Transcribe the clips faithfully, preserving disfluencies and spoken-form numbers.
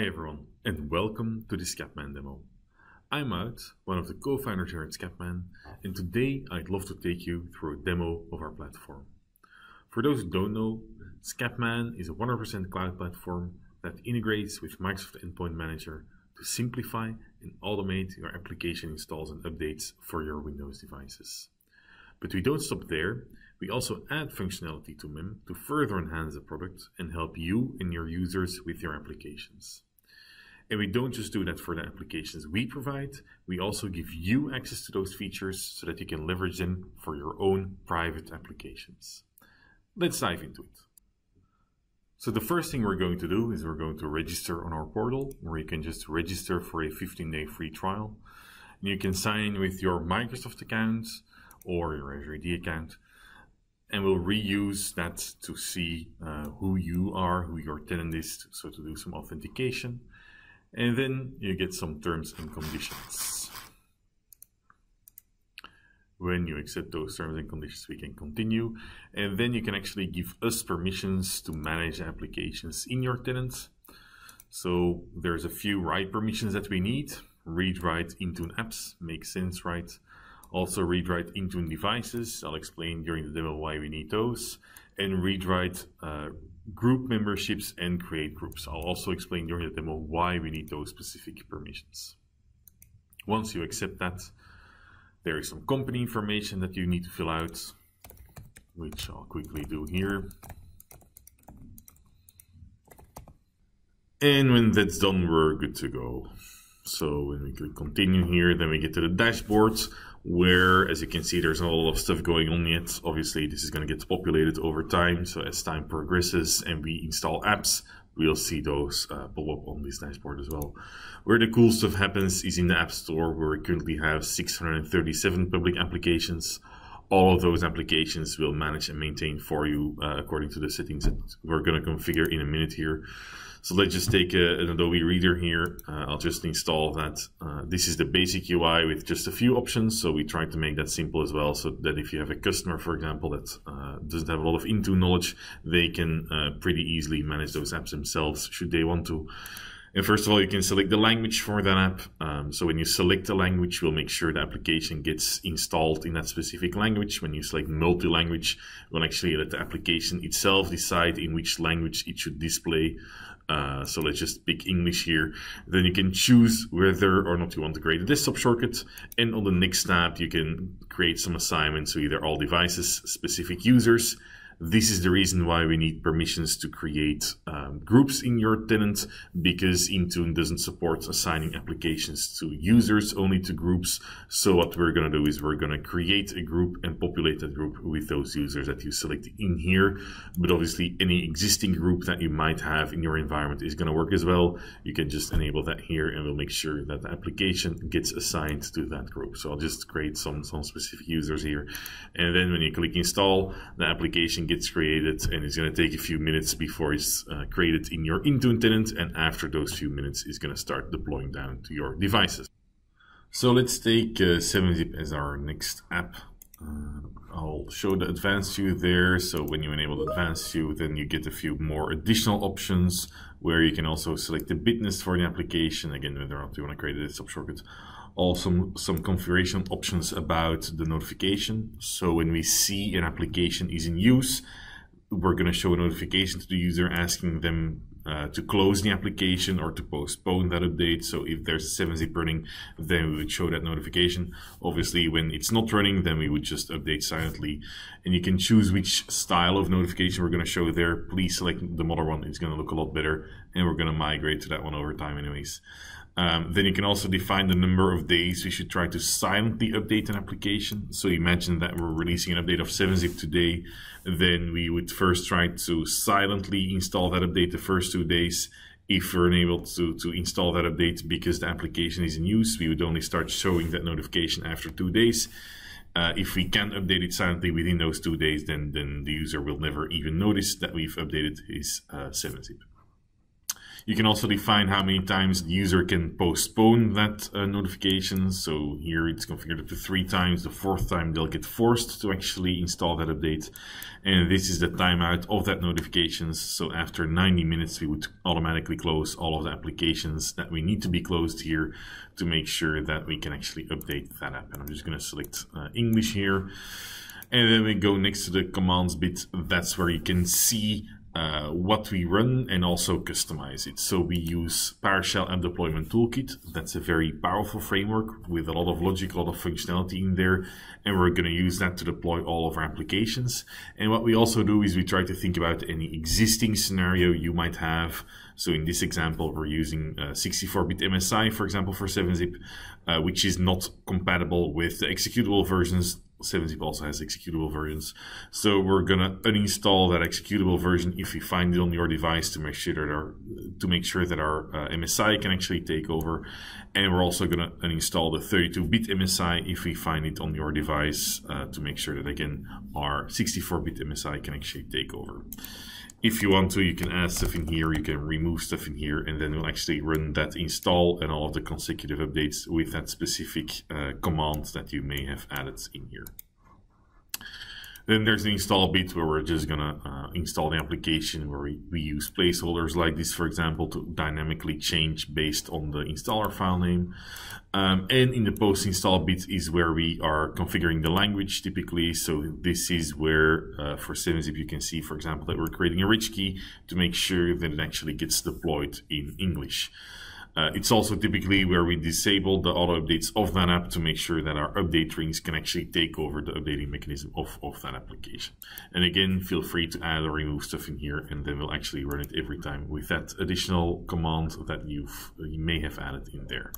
Hi everyone, and welcome to the Scappman demo. I'm Maud, one of the co-founders here at Scappman, and today I'd love to take you through a demo of our platform. For those who don't know, Scappman is a one hundred percent cloud platform that integrates with Microsoft Endpoint Manager to simplify and automate your application installs and updates for your Windows devices. But we don't stop there. We also add functionality to M I M to further enhance the product and help you and your users with your applications. And we don't just do that for the applications we provide, we also give you access to those features so that you can leverage them for your own private applications. Let's dive into it. So the first thing we're going to do is we're going to register on our portal, where you can just register for a fifteen day free trial. And you can sign with your Microsoft account or your Azure A D account, and we'll reuse that to see uh, who you are, who your tenant is, so to do some authentication. And then you get some terms and conditions. When you accept those terms and conditions, we can continue. And then you can actually give us permissions to manage applications in your tenant. So there's a few write permissions that we need. Read, write, Intune apps, makes sense, right? Also read-write Intune devices, I'll explain during the demo why we need those, and read-write uh, group memberships and create groups. I'll also explain during the demo why we need those specific permissions. Once you accept that, there is some company information that you need to fill out, which I'll quickly do here. And when that's done, we're good to go. So when we click continue here, then we get to the dashboard, where, as you can see, there's not a lot of stuff going on yet. Obviously, this is going to get populated over time. So as time progresses and we install apps, we'll see those uh, pop up on this dashboard as well. Where the cool stuff happens is in the App Store, where we currently have six hundred thirty-seven public applications. All of those applications will manage and maintain for you uh, according to the settings that we're going to configure in a minute here. So let's just take a, an Adobe Reader here. Uh, I'll just install that. Uh, this is the basic U I with just a few options. So we try to make that simple as well, so that if you have a customer, for example, that uh, doesn't have a lot of Intune knowledge, they can uh, pretty easily manage those apps themselves should they want to. And first of all, you can select the language for that app. Um, so when you select the language, we'll make sure the application gets installed in that specific language. When you select multi-language, we'll actually let the application itself decide in which language it should display. Uh, so let's just pick English here. Then you can choose whether or not you want to create a desktop shortcut. And on the next tab, you can create some assignments, so either all devices, specific users. This is the reason why we need permissions to create um, groups in your tenant, because Intune doesn't support assigning applications to users, only to groups. So what we're going to do is we're going to create a group and populate that group with those users that you select in here. But obviously any existing group that you might have in your environment is going to work as well. You can just enable that here, and we'll make sure that the application gets assigned to that group. So I'll just create some, some specific users here. And then when you click install, the application gets created, and it's going to take a few minutes before it's uh, created in your Intune tenant, and after those few minutes it's going to start deploying down to your devices. So let's take seven zip uh, as our next app. Uh, I'll show the advanced view there. So when you enable the advanced view, then you get a few more additional options, where you can also select the bitness for the application, again whether or not you want to create a desktop shortcut. Also some configuration options about the notification. So when we see an application is in use, we're going to show a notification to the user asking them uh, to close the application or to postpone that update. So if there's a seven zip running, then we would show that notification. Obviously, when it's not running, then we would just update silently. And you can choose which style of notification we're going to show there. Please select the modern one. It's going to look a lot better, and we're going to migrate to that one over time anyways. Um, then you can also define the number of days we should try to silently update an application. So imagine that we're releasing an update of seven zip today, then we would first try to silently install that update the first two days. If we're unable to, to install that update because the application is in use, we would only start showing that notification after two days. Uh, if we can update it silently within those two days, then, then the user will never even notice that we've updated his uh, seven zip. You can also define how many times the user can postpone that uh, notification. So here it's configured up to three times. The fourth time they'll get forced to actually install that update. And this is the timeout of that notification. So after ninety minutes, we would automatically close all of the applications that we need to be closed here to make sure that we can actually update that app. And I'm just going to select uh, English here. And then we go next to the commands bit. That's where you can see uh, what we run and also customize it. So we use PowerShell App Deployment Toolkit. That's a very powerful framework with a lot of logic, a lot of functionality in there. And we're going to use that to deploy all of our applications. And what we also do is we try to think about any existing scenario you might have. So in this example, we're using sixty-four bit uh, M S I, for example, for seven zip, uh, which is not compatible with the executable versions. seven zip also has executable versions. So we're going to uninstall that executable version if we find it on your device to make sure that our, to make sure that our uh, M S I can actually take over. And we're also going to uninstall the thirty-two bit M S I if we find it on your device uh, to make sure that, again, our sixty-four bit M S I can actually take over. If you want to, you can add stuff in here, you can remove stuff in here, and then we'll actually run that install and all of the consecutive updates with that specific uh, command that you may have added in here. Then there's the install bit where we're just going to uh, install the application, where we, we use placeholders like this, for example, to dynamically change based on the installer file name. Um, and in the post install bit is where we are configuring the language typically. So this is where uh, for seven zip you can see, for example, that we're creating a rich key to make sure that it actually gets deployed in English. Uh, it's also typically where we disable the auto updates of that app to make sure that our update rings can actually take over the updating mechanism of, of that application. And again, feel free to add or remove stuff in here, and then we'll actually run it every time with that additional command that you've, you may have added in there.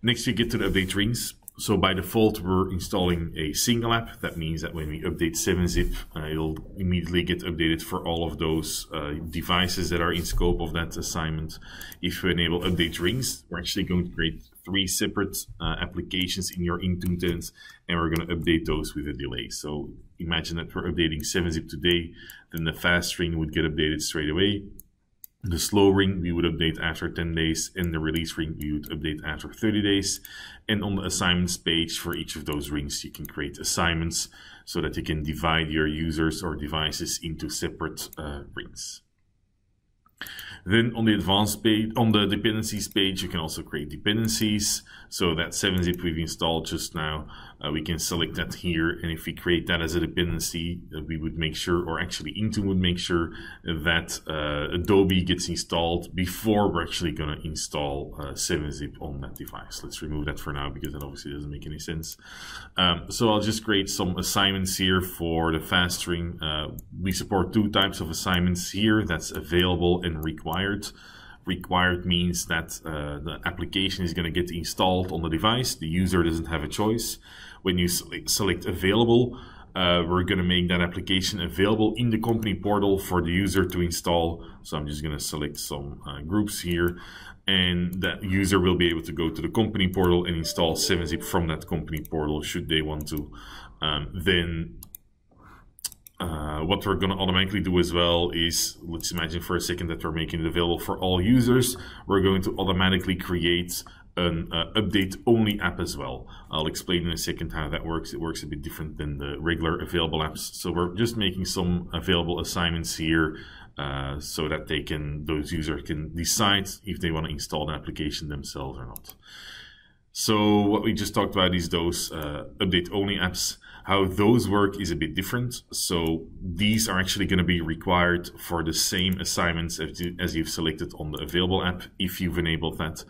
Next, you get to the update rings. So by default, we're installing a single app. That means that when we update seven zip, uh, it'll immediately get updated for all of those uh, devices that are in scope of that assignment. If we enable update rings, we're actually going to create three separate uh, applications in your Intune tenants, and we're going to update those with a delay. So imagine that we're updating seven zip today, then the fast ring would get updated straight away. The slow ring we would update after ten days, and the release ring we would update after thirty days. And on the assignments page for each of those rings, you can create assignments so that you can divide your users or devices into separate uh, rings. Then on the advanced page, on the dependencies page, you can also create dependencies. So that seven zip we've installed just now, uh, we can select that here. And if we create that as a dependency, uh, we would make sure, or actually Intune would make sure that uh, Adobe gets installed before we're actually going to install uh, seven zip on that device. Let's remove that for now because that obviously doesn't make any sense. Um, so I'll just create some assignments here for the fast ring. Uh, we support two types of assignments here. That's available and required. Required means that uh, the application is going to get installed on the device. The user doesn't have a choice. When you select available, uh, we're going to make that application available in the company portal for the user to install. So I'm just going to select some uh, groups here, and that user will be able to go to the company portal and install seven zip from that company portal should they want to. Um, then Uh, what we're going to automatically do as well is, let's imagine for a second that we're making it available for all users. We're going to automatically create an uh, update-only app as well. I'll explain in a second how that works. It works a bit different than the regular available apps. So we're just making some available assignments here uh, so that they can, those users can decide if they want to install the application themselves or not. So what we just talked about is those uh, update-only apps. How those work is a bit different. So these are actually going to be required for the same assignments as you've selected on the available app if you've enabled that.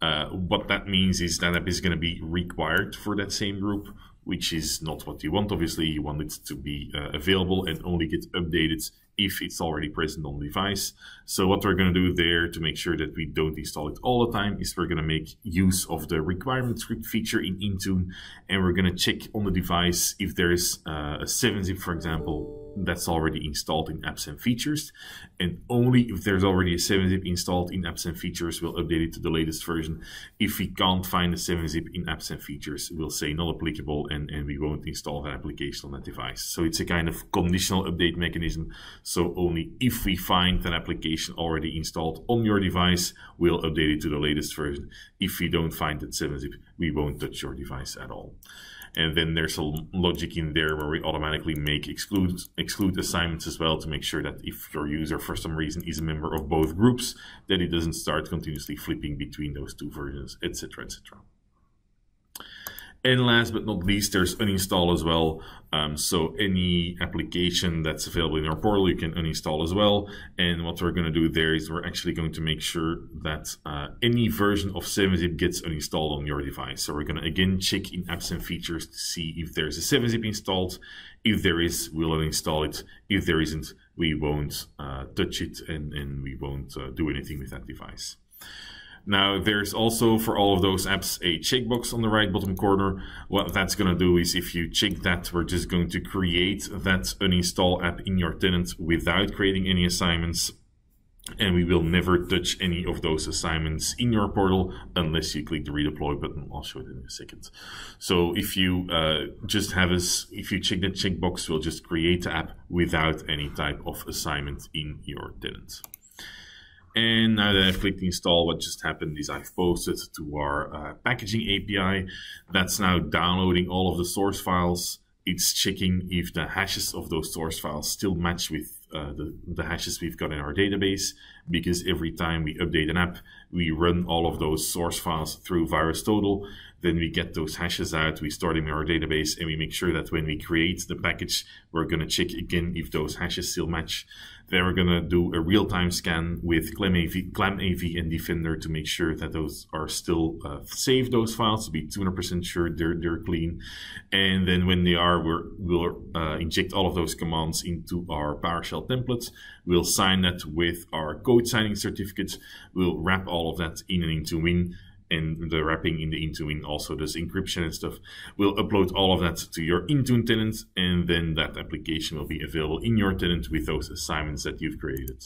Uh, what that means is that app is going to be required for that same group, which is not what you want. Obviously, you want it to be uh, available and only get updated if it's already present on the device. So what we're going to do there to make sure that we don't install it all the time is we're going to make use of the requirement script feature in Intune, and we're going to check on the device if there is uh, a seven zip, for example, that's already installed in apps and features, and only if there's already a seven zip installed in apps and features we'll update it to the latest version. If we can't find a seven zip in apps and features, we'll say not applicable, and, and we won't install that application on that device. So it's a kind of conditional update mechanism. So only if we find that application already installed on your device, we'll update it to the latest version. If we don't find that seven zip, we won't touch your device at all. And then there's a logic in there where we automatically make exclude, exclude assignments as well, to make sure that if your user for some reason is a member of both groups, that it doesn't start continuously flipping between those two versions, et cetera, et cetera. And last but not least, there's uninstall as well. Um, so any application that's available in our portal, you can uninstall as well. And what we're going to do there is we're actually going to make sure that uh, any version of seven zip gets uninstalled on your device. So we're going to again check in apps and features to see if there's a seven zip installed. If there is, we'll uninstall it. If there isn't, we won't uh, touch it, and, and we won't uh, do anything with that device. Now, there's also for all of those apps a checkbox on the right bottom corner. What that's going to do is, if you check that, we're just going to create that uninstall app in your tenant without creating any assignments. And we will never touch any of those assignments in your portal unless you click the redeploy button. I'll show it in a second. So if you uh, just have us, if you check that checkbox, we'll just create the app without any type of assignment in your tenant. And now that I've clicked install, what just happened is I've posted to our uh, packaging A P I. That's now downloading all of the source files. It's checking if the hashes of those source files still match with uh, the, the hashes we've got in our database, because every time we update an app, we run all of those source files through VirusTotal. Then we get those hashes out, we store them in our database, and we make sure that when we create the package, we're going to check again if those hashes still match. Then we're going to do a real-time scan with ClamAV, ClamAV and Defender to make sure that those are still uh, saved, those files, to be two hundred percent sure they're, they're clean. And then when they are, we're, we'll uh, inject all of those commands into our PowerShell templates. We'll sign that with our code signing certificates. We'll wrap all of that in and into Win. And the wrapping in the Intune also does encryption and stuff. We'll upload all of that to your Intune tenant, and then that application will be available in your tenant with those assignments that you've created.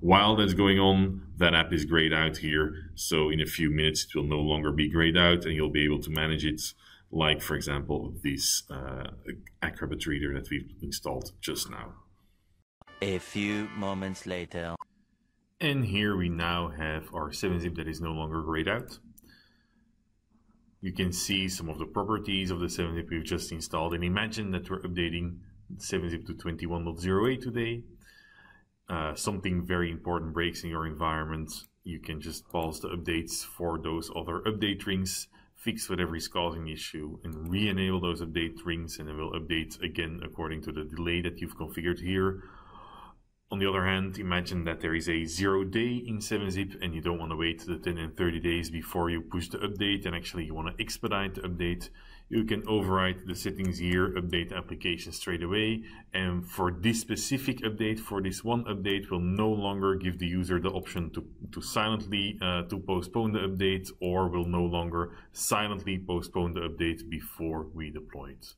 While that's going on, that app is grayed out here. So in a few minutes, it will no longer be grayed out, and you'll be able to manage it. Like, for example, this uh, Acrobat Reader that we've installed just now. A few moments later. And here we now have our seven zip that is no longer grayed out. You can see some of the properties of the seven zip we've just installed, and imagine that we're updating seven zip to twenty-one point oh eight today. Uh, something very important breaks in your environment. You can just pause the updates for those other update rings, fix whatever is causing the issue, and re-enable those update rings, and it will update again according to the delay that you've configured here. On the other hand, imagine that there is a zero day in seven zip and you don't want to wait the ten and thirty days before you push the update, and actually you want to expedite the update. You can override the settings here, update the application straight away. And for this specific update, for this one update, we'll no longer give the user the option to, to silently uh, to postpone the update, or we'll no longer silently postpone the update before we deploy it.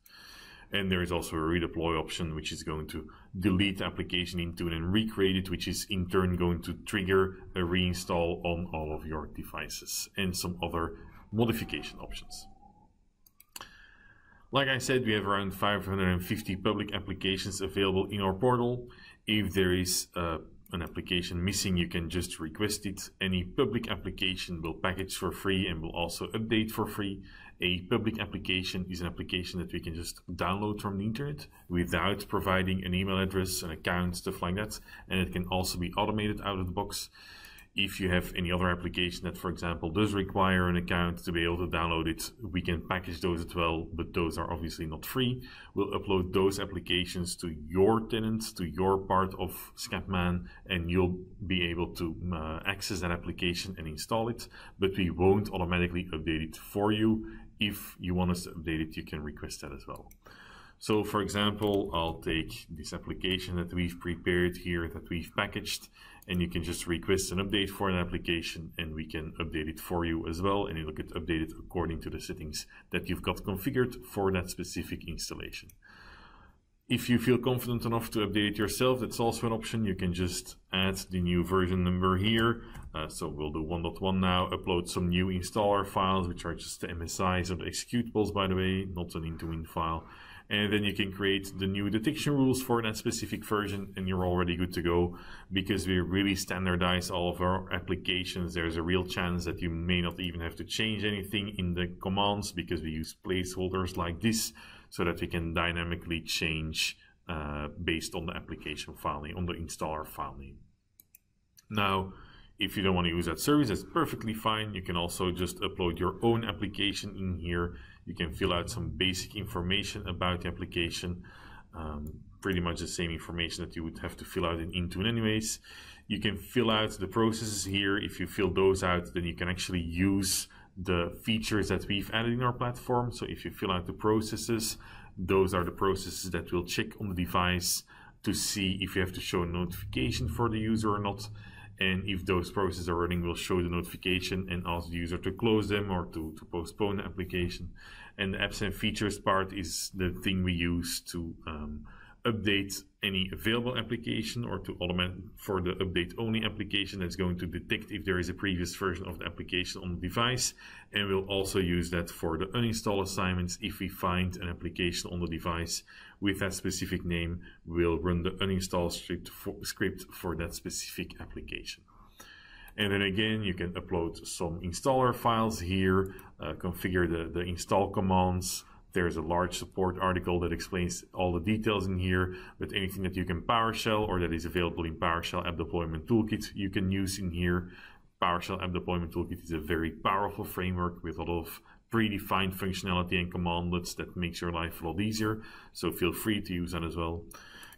And there is also a redeploy option, which is going to delete the application Intune and recreate it, which is in turn going to trigger a reinstall on all of your devices, and some other modification options. Like I said, we have around five hundred fifty public applications available in our portal. If there is a an application missing, you can just request it. Any public application will package for free and will also update for free. A public application is an application that we can just download from the internet without providing an email address, an account, stuff like that. And it can also be automated out of the box. If you have any other application that, for example, does require an account to be able to download it, we can package those as well, but those are obviously not free. We'll upload those applications to your tenants, to your part of Scappman, and you'll be able to uh, access that application and install it, but we won't automatically update it for you. If you want us to update it, you can request that as well. So, for example, I'll take this application that we've prepared here, that we've packaged, and you can just request an update for an application, and we can update it for you as well, and it'll get updated according to the settings that you've got configured for that specific installation. If you feel confident enough to update it yourself, that's also an option. You can just add the new version number here. Uh, so we'll do one point one now, upload some new installer files, which are just the M S Is or the executables, by the way, not an into-win file. And then you can create the new detection rules for that specific version, and you're already good to go, because we really standardize all of our applications. There's a real chance that you may not even have to change anything in the commands, because we use placeholders like this so that we can dynamically change uh, based on the application file name, on the installer file name. Now, if you don't want to use that service, that's perfectly fine. You can also just upload your own application in here. You can fill out some basic information about the application, um, pretty much the same information that you would have to fill out in Intune anyways. You can fill out the processes here. If you fill those out, then you can actually use the features that we've added in our platform. So if you fill out the processes, those are the processes that will check on the device to see if you have to show a notification for the user or not. And if those processes are running, we'll show the notification and ask the user to close them or to, to postpone the application. And the apps and features part is the thing we use to um, update any available application, or to automate for the update only application that's going to detect if there is a previous version of the application on the device. And we'll also use that for the uninstall assignments. If we find an application on the device with that specific name, we'll run the uninstall script for, script for that specific application. And then again, you can upload some installer files here, uh, configure the, the install commands. There's a large support article that explains all the details in here, but anything that you can PowerShell or that is available in PowerShell App Deployment Toolkit, you can use in here. PowerShell App Deployment Toolkit is a very powerful framework with a lot of predefined functionality and commandlets that makes your life a lot easier. So feel free to use that as well.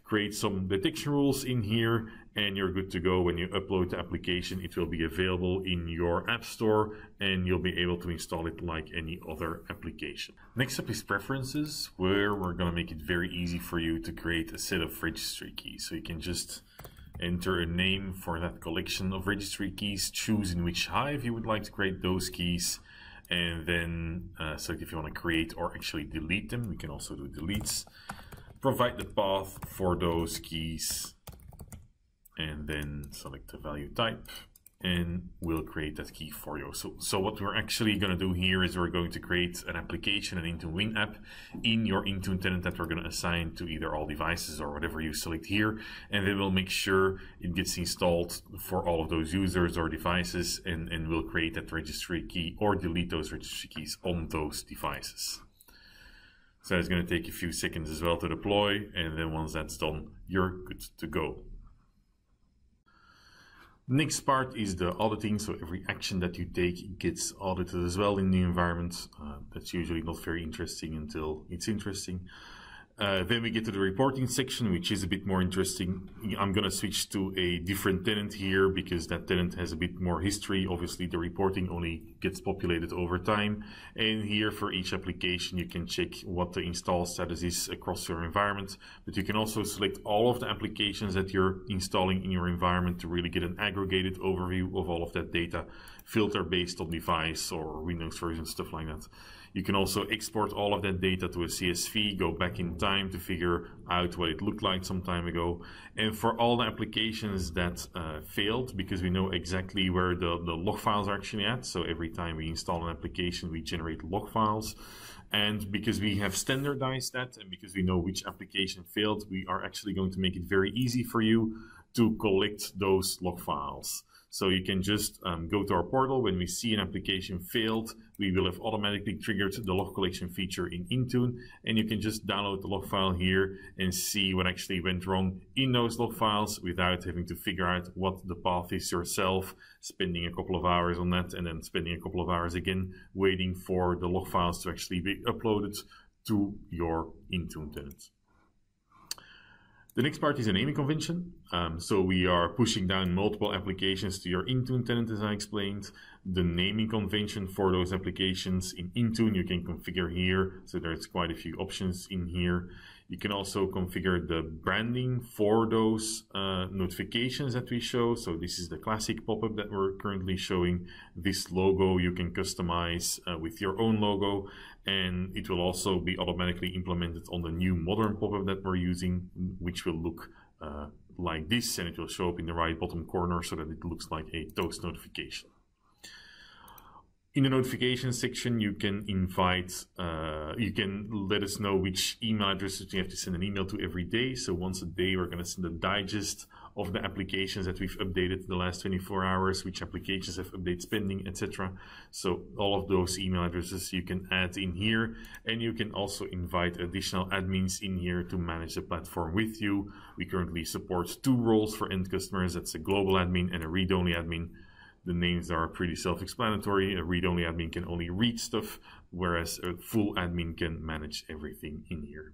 Create some detection rules in here, and you're good to go. When you upload the application, it will be available in your app store, and you'll be able to install it like any other application. Next up is preferences, where we're going to make it very easy for you to create a set of registry keys. So you can just enter a name for that collection of registry keys, choose in which hive you would like to create those keys, and then uh, select if you want to create or actually delete them. We can also do deletes. Provide the path for those keys, and then select the value type, and we'll create that key for you. So, so what we're actually going to do here is we're going to create an application, an Intune Win app, in your Intune tenant that we're going to assign to either all devices or whatever you select here. And then we'll make sure it gets installed for all of those users or devices, and, and we'll create that registry key or delete those registry keys on those devices. So it's going to take a few seconds as well to deploy, and then once that's done, you're good to go. Next part is the auditing. So every action that you take gets audited as well in the environment. Uh, that's usually not very interesting until it's interesting. Uh, then we get to the reporting section, which is a bit more interesting. I'm going to switch to a different tenant here because that tenant has a bit more history. Obviously, the reporting only gets populated over time. And here for each application, you can check what the install status is across your environment. But you can also select all of the applications that you're installing in your environment to really get an aggregated overview of all of that data, filter based on device or Windows version, stuff like that. You can also export all of that data to a C S V, go back in time to figure out what it looked like some time ago. And for all the applications that uh, failed, because we know exactly where the, the log files are actually at, so every time we install an application, we generate log files. And because we have standardized that, and because we know which application failed, we are actually going to make it very easy for you to collect those log files. So you can just um, go to our portal. When we see an application failed, we will have automatically triggered the log collection feature in Intune, and you can just download the log file here and see what actually went wrong in those log files without having to figure out what the path is yourself, spending a couple of hours on that and then spending a couple of hours again waiting for the log files to actually be uploaded to your Intune tenant. The next part is a naming convention. Um, so we are pushing down multiple applications to your Intune tenant, as I explained. The naming convention for those applications in Intune you can configure here. So there's quite a few options in here. You can also configure the branding for those uh, notifications that we show. So this is the classic pop-up that we're currently showing. This logo you can customize uh, with your own logo, and it will also be automatically implemented on the new modern pop-up that we're using, which will look uh, like this, and it will show up in the right bottom corner so that it looks like a toast notification. In the notification section, you can invite, uh, you can let us know which email addresses you have to send an email to every day. So once a day, we're going to send a digest of the applications that we've updated in the last twenty-four hours, which applications have updates pending, et cetera. So all of those email addresses you can add in here, and you can also invite additional admins in here to manage the platform with you. We currently support two roles for end customers. That's a global admin and a read-only admin. The names are pretty self-explanatory. A read-only admin can only read stuff, whereas a full admin can manage everything in here.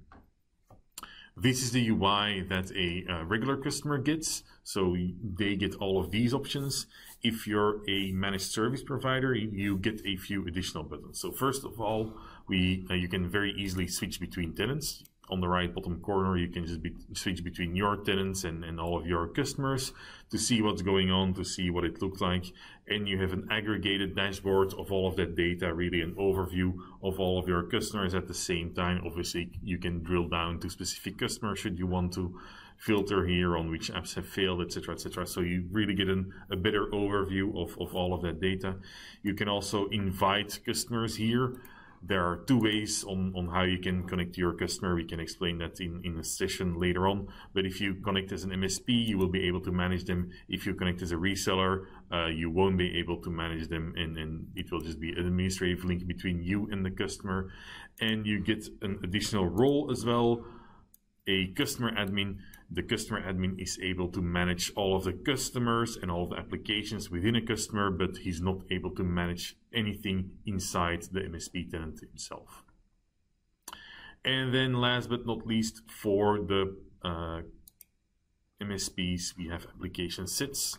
This is the U I that a uh, regular customer gets. So they get all of these options. If you're a managed service provider, you get a few additional buttons. So first of all, we uh, you can very easily switch between tenants. On the right bottom corner, you can just be, switch between your tenants and, and all of your customers to see what's going on, to see what it looks like. And you have an aggregated dashboard of all of that data, really an overview of all of your customers at the same time. Obviously, you can drill down to specific customers should you want to, filter here on which apps have failed, et cetera, et cetera. So you really get an, a better overview of, of all of that data. You can also invite customers here. There are two ways on, on how you can connect to your customer. We can explain that in, in a session later on. But if you connect as an M S P, you will be able to manage them. If you connect as a reseller, uh, you won't be able to manage them. And, and it will just be an administrative link between you and the customer. And you get an additional role as well, a customer admin. The customer admin is able to manage all of the customers and all of the applications within a customer, but he's not able to manage anything inside the M S P tenant himself. And then last but not least, for the uh, M S Ps, we have application sets.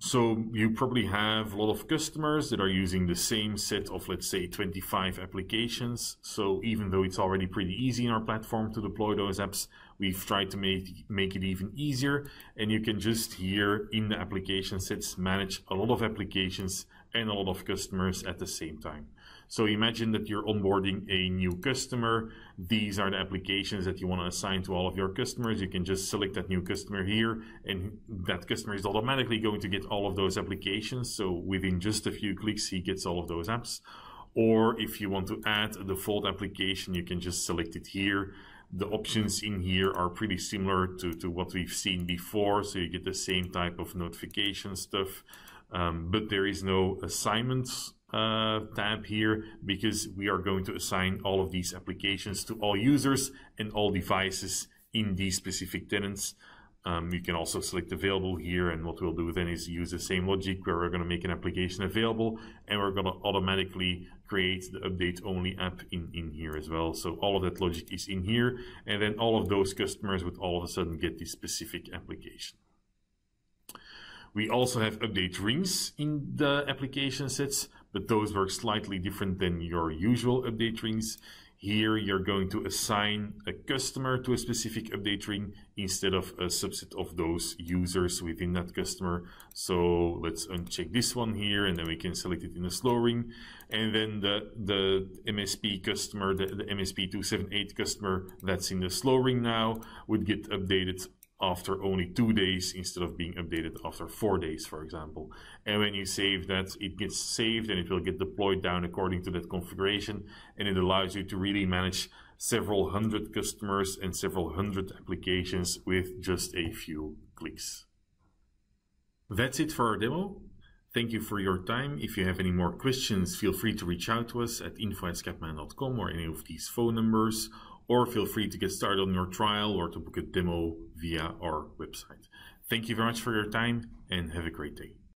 So you probably have a lot of customers that are using the same set of, let's say, twenty-five applications. So even though it's already pretty easy in our platform to deploy those apps, we've tried to make, make it even easier. And you can just here in the application sets manage a lot of applications and a lot of customers at the same time. So imagine that you're onboarding a new customer. These are the applications that you want to assign to all of your customers. You can just select that new customer here, and that customer is automatically going to get all of those applications. So within just a few clicks, he gets all of those apps. Or if you want to add a default application, you can just select it here. The options in here are pretty similar to, to what we've seen before. So you get the same type of notification stuff, um, but there is no assignments Uh, tab here, because we are going to assign all of these applications to all users and all devices in these specific tenants. Um, you can also select available here, and what we'll do then is use the same logic where we're going to make an application available, and we're going to automatically create the update only app in, in here as well. So all of that logic is in here, and then all of those customers would all of a sudden get this specific application. We also have update rings in the application sets, but those work slightly different than your usual update rings. Here you're going to assign a customer to a specific update ring instead of a subset of those users within that customer. So let's uncheck this one here, and then we can select it in a slow ring. And then the, the M S P customer, the, the M S P two seven eight customer that's in the slow ring now would get updated after only two days instead of being updated after four days, for example. And when you save that, it gets saved and it will get deployed down according to that configuration. And it allows you to really manage several hundred customers and several hundred applications with just a few clicks. That's it for our demo. Thank you for your time. If you have any more questions, feel free to reach out to us at info at scappman dot com or any of these phone numbers, or feel free to get started on your trial or to book a demo via our website. Thank you very much for your time, and have a great day.